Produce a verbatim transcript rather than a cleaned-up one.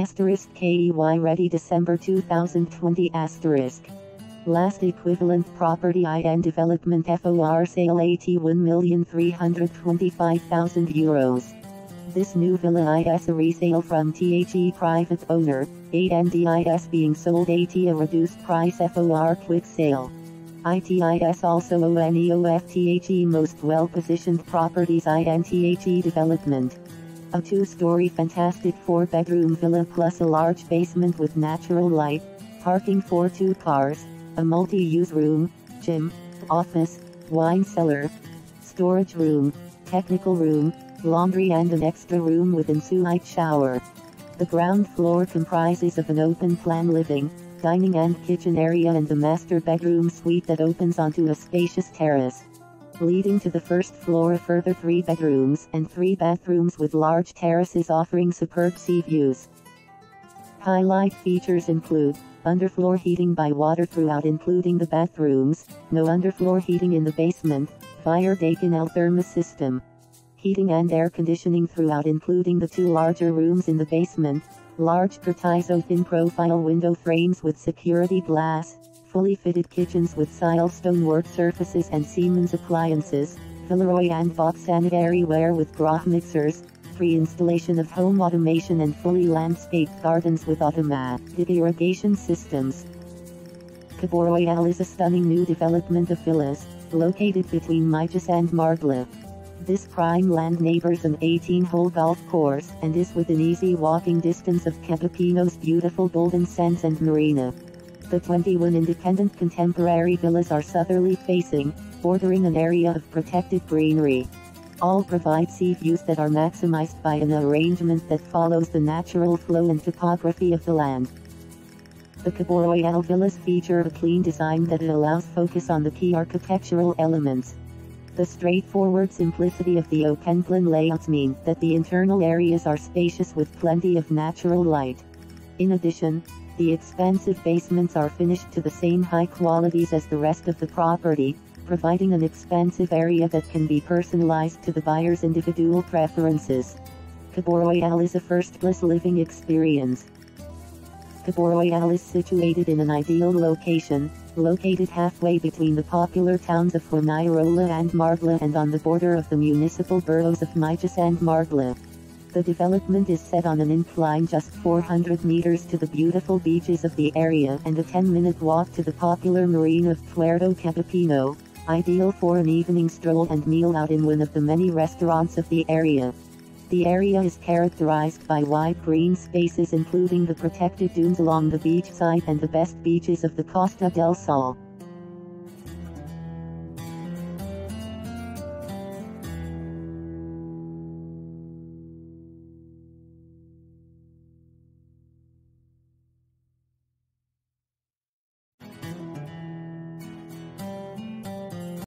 Asterisk K E Y ready December two thousand twenty asterisk. Last equivalent property in development F O R sale eighty-one million three hundred twenty-five thousand euros. This new villa is a resale from the private owner, is being sold at a reduced price F O R quick sale. It's also one of the most well-positioned properties in the development. A two-story fantastic four-bedroom villa plus a large basement with natural light, parking for two cars, a multi-use room, gym, office, wine cellar, storage room, technical room, laundry and an extra room with an ensuite shower. The ground floor comprises of an open-plan living, dining and kitchen area and a master bedroom suite that opens onto a spacious terrace. Leading to the first floor a further three bedrooms and three bathrooms with large terraces offering superb sea views. Highlight features include underfloor heating by water throughout including the bathrooms, no underfloor heating in the basement, via Daikin Altherma system. Heating and air conditioning throughout including the two larger rooms in the basement, large Cortizo thin profile window frames with security glass, fully fitted kitchens with Silestone work surfaces and Siemens appliances, Villeroy and Boch sanitary ware with Grohe mixers, pre-installation of home automation and fully landscaped gardens with automatic irrigation systems. Cabo Royale is a stunning new development of villas, located between Mijas and Marbella. This prime land neighbors an eighteen-hole golf course and is within easy walking distance of Cabopino's beautiful golden sands and marina. The twenty-one independent contemporary villas are southerly facing, bordering an area of protected greenery. All provide sea views that are maximized by an arrangement that follows the natural flow and topography of the land. The Cabo Royale villas feature a clean design that allows focus on the key architectural elements. The straightforward simplicity of the open plan layouts means that the internal areas are spacious with plenty of natural light. In addition, the expansive basements are finished to the same high qualities as the rest of the property, providing an expansive area that can be personalized to the buyer's individual preferences. Cabo Royale is a first-class living experience. Cabo Royale is situated in an ideal location, located halfway between the popular towns of Fuengirola and Marbella and on the border of the municipal boroughs of Mijas and Marbella. The development is set on an incline just four hundred meters to the beautiful beaches of the area and a ten-minute walk to the popular marina of Puerto Cabopino, ideal for an evening stroll and meal out in one of the many restaurants of the area. The area is characterized by wide green spaces including the protected dunes along the beach side and the best beaches of the Costa del Sol.